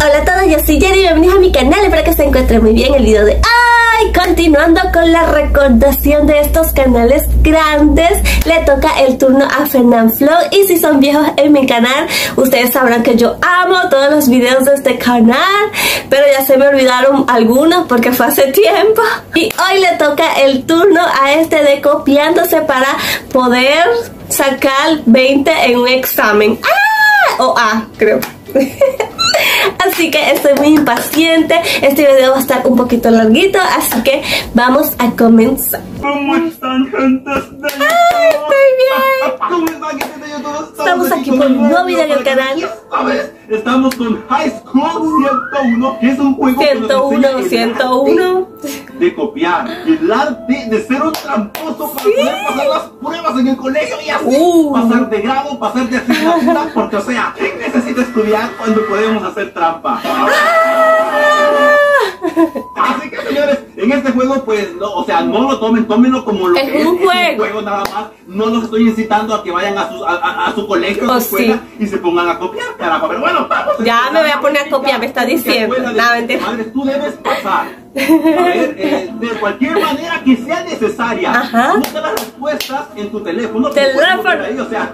Hola a todos, yo soy Jenny, bienvenidos a mi canal, espero que se encuentren muy bien el video de hoy. Continuando con la recordación de estos canales grandes, le toca el turno a Fernanfloo. Y si son viejos en mi canal, ustedes sabrán que yo amo todos los videos de este canal, pero ya se me olvidaron algunos porque fue hace tiempo. Y hoy le toca el turno a este de copiándose para poder sacar 20 en un examen. ¡Ah! O A, creo. Así que estoy muy impaciente. Este video va a estar un poquito larguito, así que vamos a comenzar. ¿Cómo están, gente? ¡Ay, estoy bien! ¿Cómo están, gente de YouTube? Estamos aquí por un nuevo video en el canal. Esta vez estamos con High School 101, que es un juego 101 de copiar, el arte de ser un tramposo para poder pasar las pruebas en el colegio y así pasar de grado, pasar de asignatura, porque o sea, ¿quién necesita estudiar cuando podemos hacer trampa? Así que señores, en este juego pues no, o sea, no lo tomen, tómenlo como lo que es un juego nada más. No los estoy incitando a que vayan a su colegio, a su escuela y se pongan a copiar, carajo. Pero bueno, vamos. Ya me voy a poner a copiar, me está diciendo. Madre, tú debes pasar. A ver, de cualquier manera que sea necesaria. Ajá. Busca las respuestas en tu teléfono. Ahí, o sea,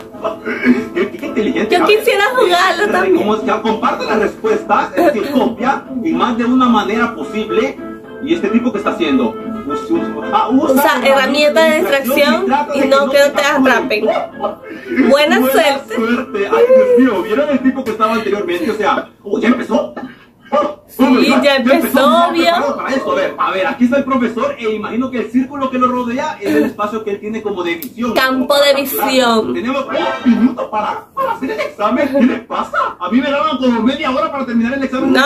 qué inteligente. Yo quisiera jugarlo también. Como es que comparte las respuestas, es decir, copia y más de una manera posible. Y este tipo que está haciendo usa herramientas de distracción y no que no te atrapen. Buena suerte. Ay, Dios mío, ¿vieron el tipo que estaba anteriormente? O sea, ya empezó. Sí, ya empezó, obvio. A ver, aquí está el profesor e imagino que el círculo que lo rodea es el espacio que él tiene como de visión. Campo de visión. Tenemos un minuto para hacer el examen. ¿Qué le pasa? A mí me daban como media hora para terminar el examen. No,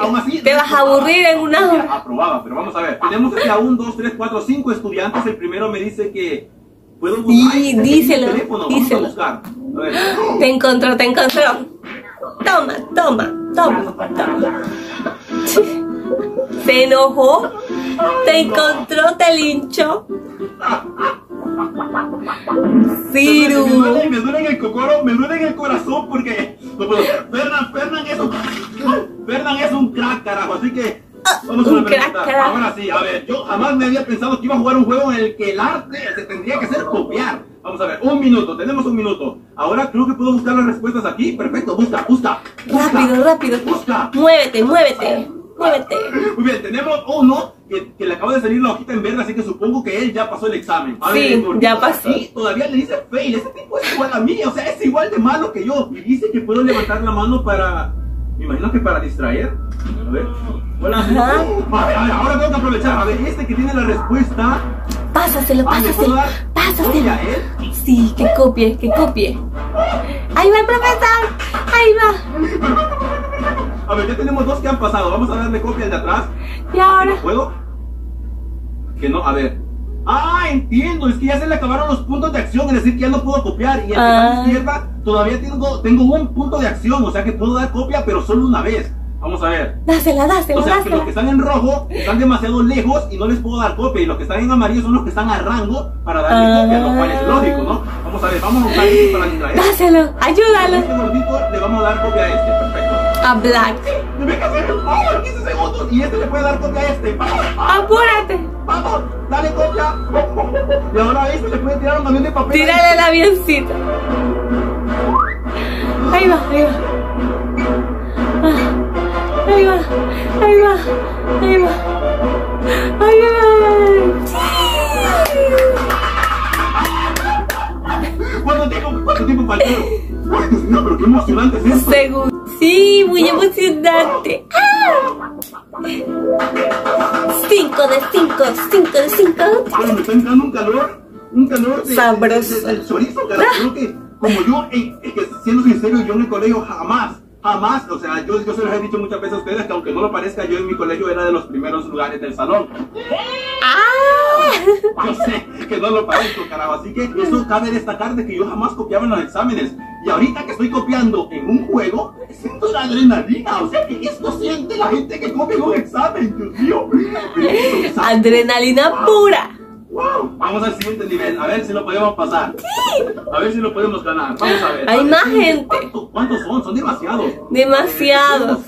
aún así te vas a aburrir en una hora. Aprobaba, pero vamos a ver. Tenemos aquí a 1, 2, 3, 4, 5 estudiantes. El primero me dice que puedo buscar. Sí, díselo. A ver. Te encontró. Toma. Se enojó, te encontró, te linchó. Ciru. Me duele en el cocoro, me duele en el corazón porque no puedo. Fernan es un crack, carajo, así que vamos a preguntar. Ahora sí, a ver, yo jamás me había pensado que iba a jugar un juego en el que el arte se tendría que hacer copiar. Vamos a ver, tenemos un minuto. Ahora creo que puedo buscar las respuestas aquí. Perfecto, busca. Rápido. Busca. Muévete. Muy bien, tenemos uno que le acaba de salir la hojita en verde, así que supongo que él ya pasó el examen. A ver, sí, ya pasó. Sí, todavía le dice fail. Ese tipo es igual a mí, o sea, es igual de malo que yo. Y dice que puedo levantar la mano para... Me imagino que para distraer. A ver. Hola. A ver, ahora tengo que aprovechar. A ver, este que tiene la respuesta. Pásaselo. Sí, que copie. Ahí va el profesor. Ahí va. A ver, ya tenemos dos que han pasado. Vamos a darle copia al de atrás. Y ahora. ¿Puedo? Que no, a ver. Ah, entiendo, es que ya se le acabaron los puntos de acción, es decir, que ya no puedo copiar. Y a la izquierda todavía tengo un punto de acción, o sea que puedo dar copia, pero solo una vez. Vamos a ver. Dásela. O sea, dásela. Que los que están en rojo están demasiado lejos y no les puedo dar copia. Y los que están en amarillo son los que están a rango para darle copia, lo cual es lógico, ¿no? Vamos a ver, vamos a buscar esto para distraer. Dáselo, ayúdalo. A este gordito le vamos a dar copia a este, perfecto. A Black. Debe que hacer 15 segundos y este le puede dar copia a este. ¡Apúrate! ¡Vamos! ¡Dale copia! Y ahora a este le puede tirar un avión de papel. ¡Tírale el avioncito! Ahí va. ¡Ay! ¿Cuánto tiempo faltó? No, pero qué emocionante es esto. Sí, muy emocionante. 5 de 5. Bueno, me está entrando un calor sabroso. El chorizo, carajo. Creo que, como yo, siendo sincero, yo en el colegio jamás, o sea, yo se los he dicho muchas veces a ustedes que aunque no lo parezca, yo en mi colegio era de los primeros lugares del salón. Yo sé que no lo parezco, carajo, así que eso cabe destacar de que yo jamás copiaba en los exámenes. Y ahorita que estoy copiando en un juego, siento la adrenalina, o sea, que esto siente la gente que copia en un examen, Dios mío. Adrenalina pura. ¡Wow! Vamos al siguiente nivel, a ver si lo podemos pasar. ¡Sí! A ver si lo podemos ganar. Vamos a ver. Hay más gente. ¿Cuántos son? Son demasiados. Demasiados.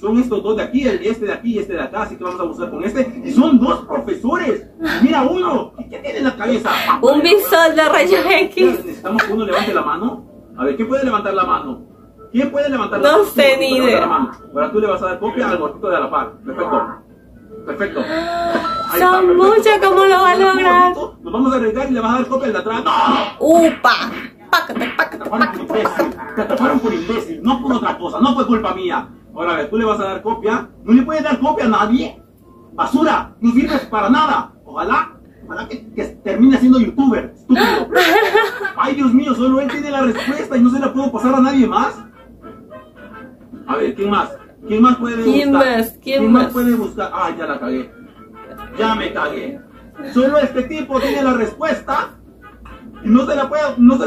Son estos dos de aquí, este de aquí y este de acá, así que vamos a buscar con este. Y son dos profesores. Mira uno. ¿Qué tiene en la cabeza? Un visor de rayos X. Necesitamos que uno levante la mano. A ver, ¿quién puede levantar la mano? ¿Quién puede levantar la mano? No sé ni idea. Ahora tú le vas a dar copia al gordito de la par. Perfecto. Perfecto. Ahí son está, perfecto. Muchos, ¿cómo lo va a lograr? Nos vamos a arriesgar y le vas a dar copia al de atrás. ¡No! ¡Upa! ¡Pácate, pácate, pácate! Te atraparon por imbécil, no por otra cosa, no fue culpa mía. Ahora a ver, tú le vas a dar copia. No le puedes dar copia a nadie. Basura, no sirves para nada. Ojalá que termine siendo youtuber, estúpido. Ay, Dios mío, solo él tiene la respuesta y no se la puedo pasar a nadie más. A ver, ¿quién más? ¿Quién más puede buscar? ¿Quién más puede buscar? Ay, ya la cagué. Ya me cagué. Solo este tipo tiene la respuesta y no se la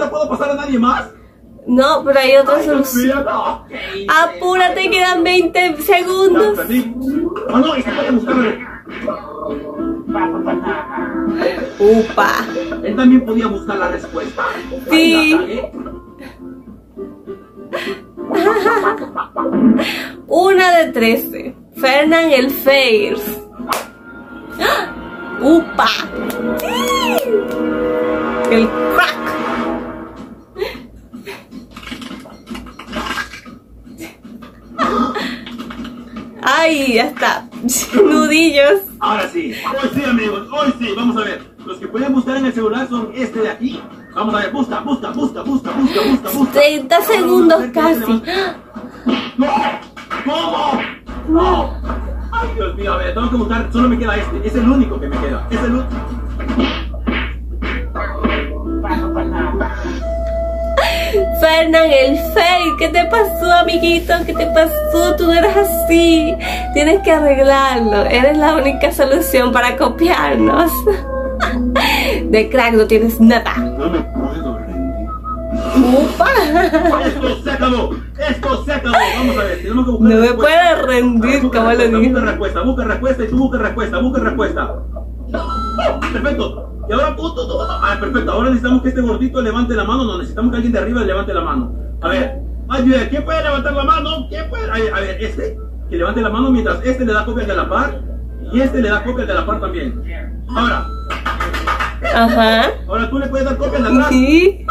puedo pasar a nadie más. No, pero hay otra solución. Apúrate, quedan 20 segundos. Ah, no, y se puede buscar. Upa. Él también podía buscar la respuesta. Sí. Una de 13. Fernan el Fairs. ¡Upa! ¡Sí! El crack. ¡Ay! Ya está. Nudillos. Ahora sí. Hoy sí, amigos. Hoy sí. Vamos a ver. Los que pueden buscar en el celular son este de aquí. Vamos a ver. Busca. 30 segundos casi. ¡No! ¿Cómo? ¡No! ¡Ay, Dios mío! A ver, tengo que buscar. Solo me queda este. Es el único que me queda. Es el único. Fernan, el fake. ¿Qué te pasó, amiguito? ¿Qué te pasó? Tú no eres así. Tienes que arreglarlo. Eres la única solución para copiarnos. De crack no tienes nada. No me puedo rendir. ¡Upa! ¡Esto se acabó! ¡Esto se acabó! Vamos a ver, tenemos que buscar. No me puedo rendir, como lo digo. Busca respuesta y tú busca respuesta. Perfecto. Y ahora perfecto. Ahora necesitamos que este gordito levante la mano. No, necesitamos que alguien de arriba levante la mano. A ver, ayuda. ¿Quién puede levantar la mano? ¿Quién puede? A ver, este que levante la mano mientras este le da copia de la par y este le da copia de la par también. Ahora. Ajá. Ahora tú le puedes dar copia de atrás. Sí.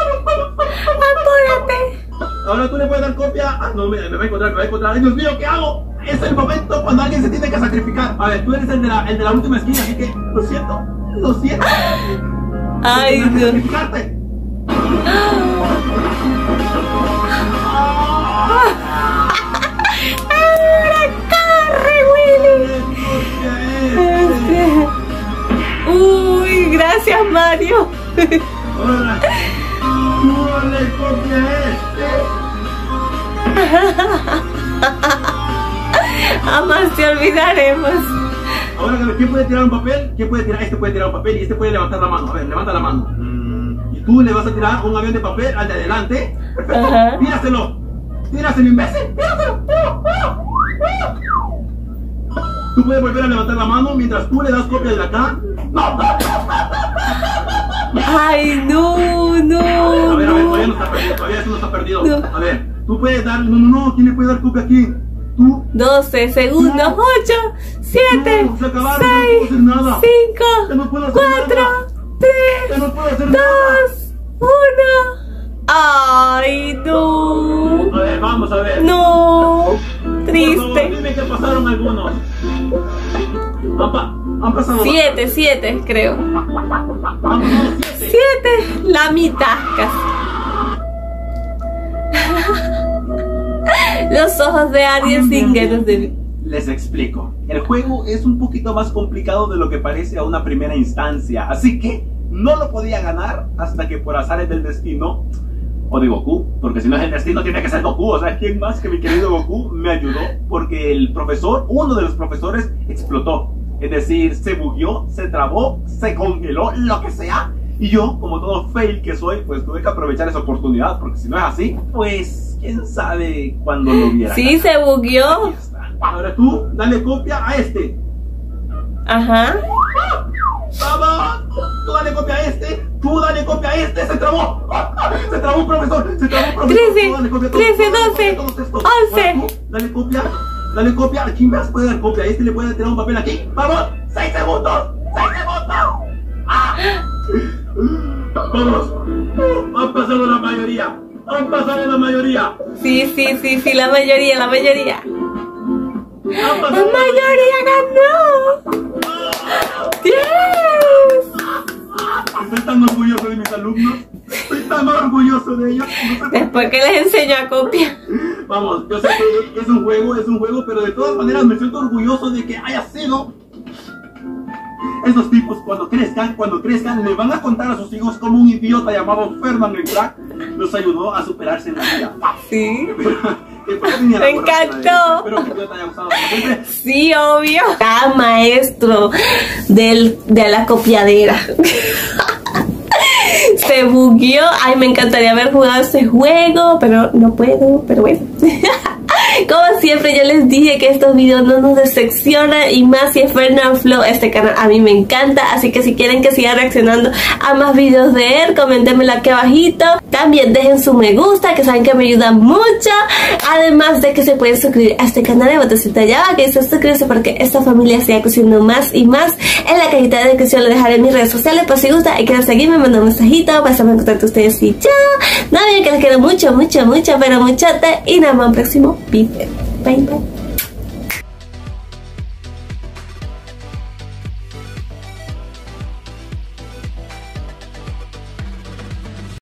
Apúrate. Ahora tú le puedes dar copia. Ah, no, me va a encontrar. Ay, Dios mío, ¿qué hago? Es el momento cuando alguien se tiene que sacrificar. A ver, tú eres el de la última esquina, así que lo siento. Ay, Dios. ¡Ahora corre, Willy! Uy, gracias, Mario. Ahora, no le copia a este. Jamás te olvidaremos. Ahora, ¿quién puede tirar un papel? ¿Quién puede tirar? Este puede tirar un papel y este puede levantar la mano. A ver, levanta la mano. Y tú le vas a tirar un avión de papel al de adelante. Perfecto. Ajá. Tíraselo, imbécil. Tíraselo. Tú puedes volver a levantar la mano mientras tú le das copia de acá. ¡No! ¡Ay, no! ¡No! A ver, todavía no está perdido. No. A ver, tú puedes dar. No. ¿Quién le puede dar copia aquí? 12 segundos, 8, 7, 6, 5, 4, 3, 2, 1. Ay, no. A ver, vamos a ver. No. Triste. Por favor, dime que pasaron algunos. Han pasado 7, creo. 7, la mitad casi. Los ojos de Aries sin guerras de... Les explico. El juego es un poquito más complicado de lo que parece a una primera instancia. Así que no lo podía ganar hasta que por azares del destino o de Goku, porque si no es el destino tiene que ser Goku. O sea, ¿quién más que mi querido Goku me ayudó? Porque el profesor, uno de los profesores, explotó. Es decir, se bugueó, se trabó, se congeló, lo que sea. Y yo, como todo fail que soy, pues tuve que aprovechar esa oportunidad, porque si no es así, pues quién sabe cuándo lo hubiera. Sí, se bugueó. Ahora tú, dale copia a este. Ajá. ¡Mamá! ¡Tú dale copia a este! ¡Tú dale copia a este! ¡Se trabó! ¡Se trabó, profesor! ¡Se trabó, profesor! 13, 12, 11. Dale copia, dale copia. ¿A quién más puede dar copia? ¿A este le puede tirar un papel aquí? ¡Vamos! ¡6 segundos! ¡6 segundos! ¡Ah! ¡Vamos! Han pasado la mayoría. Han pasado la mayoría. Sí, la mayoría. La mayoría ganó. ¡Yes! Estoy tan orgulloso de mis alumnos. Estoy tan orgulloso de ellos. Después que les enseño a copiar. Vamos, yo sé que es un juego, pero de todas maneras me siento orgulloso de que haya sido. Esos tipos cuando crezcan, le van a contar a sus hijos cómo un idiota llamado Fernanfloo los ayudó a superarse en la vida. Sí. Me encantó. Espero que yo te haya gustado. Sí, obvio. Ah, maestro de la copiadera. Se bugueó. Ay, me encantaría haber jugado ese juego, pero no puedo, pero bueno. Como siempre, yo les dije que estos videos no nos decepcionan, y más si es Fernanfloo. Este canal a mí me encanta, así que si quieren que siga reaccionando a más videos de él, comentenmelo aquí abajito. También dejen su me gusta, que saben que me ayuda mucho. Además de que se pueden suscribir a este canal de botoncito allá abajo, que dice suscribirse, porque esta familia sigue creciendo más y más. En la cajita de descripción lo dejaré en mis redes sociales, por si gusta y quieren seguirme, mandar un mensajito, pasarme en contacto ustedes y ya. No olviden que les quiero mucho, pero muchote, y nos vemos en el próximo video. Bye bye.